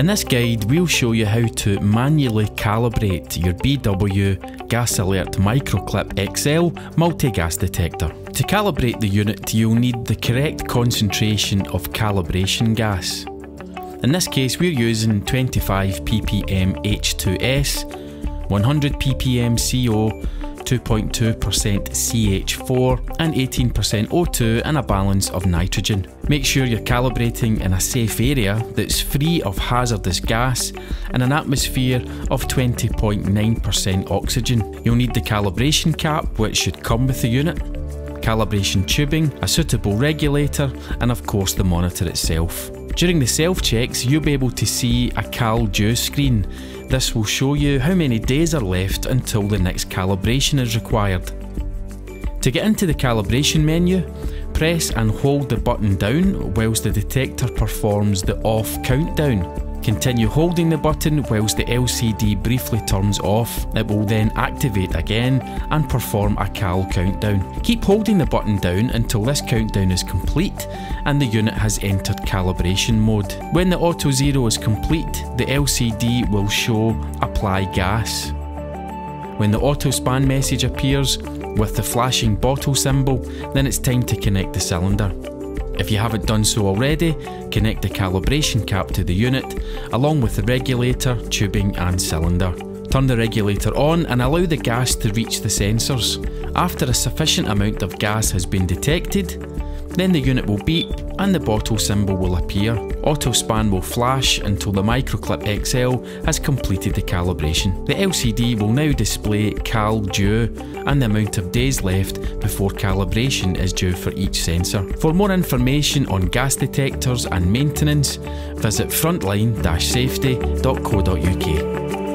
In this guide, we'll show you how to manually calibrate your BW GasAlertMicroClip XL multi-gas detector. To calibrate the unit, you'll need the correct concentration of calibration gas. In this case, we're using 25 ppm H2S, 100 ppm CO, 2.2% CH4 and 18% O2 and a balance of nitrogen. Make sure you're calibrating in a safe area that's free of hazardous gas and an atmosphere of 20.9% oxygen. You'll need the calibration cap, which should come with the unit, calibration tubing, a suitable regulator and of course the monitor itself. During the self-checks, you'll be able to see a CalDue screen. This will show you how many days are left until the next calibration is required. To get into the calibration menu, press and hold the button down whilst the detector performs the off countdown. Continue holding the button whilst the LCD briefly turns off. It will then activate again and perform a cal countdown. Keep holding the button down until this countdown is complete and the unit has entered calibration mode. When the AutoZero is complete, the LCD will show Apply Gas. When the AutoSpan message appears with the flashing bottle symbol, then it's time to connect the cylinder. If you haven't done so already, connect the calibration cap to the unit, along with the regulator, tubing and cylinder. Turn the regulator on and allow the gas to reach the sensors. After a sufficient amount of gas has been detected, then the unit will beep and the bottle symbol will appear. AutoSpan will flash until the MicroClip XL has completed the calibration. The LCD will now display CalDue and the amount of days left before calibration is due for each sensor. For more information on gas detectors and maintenance, visit frontline-safety.co.uk.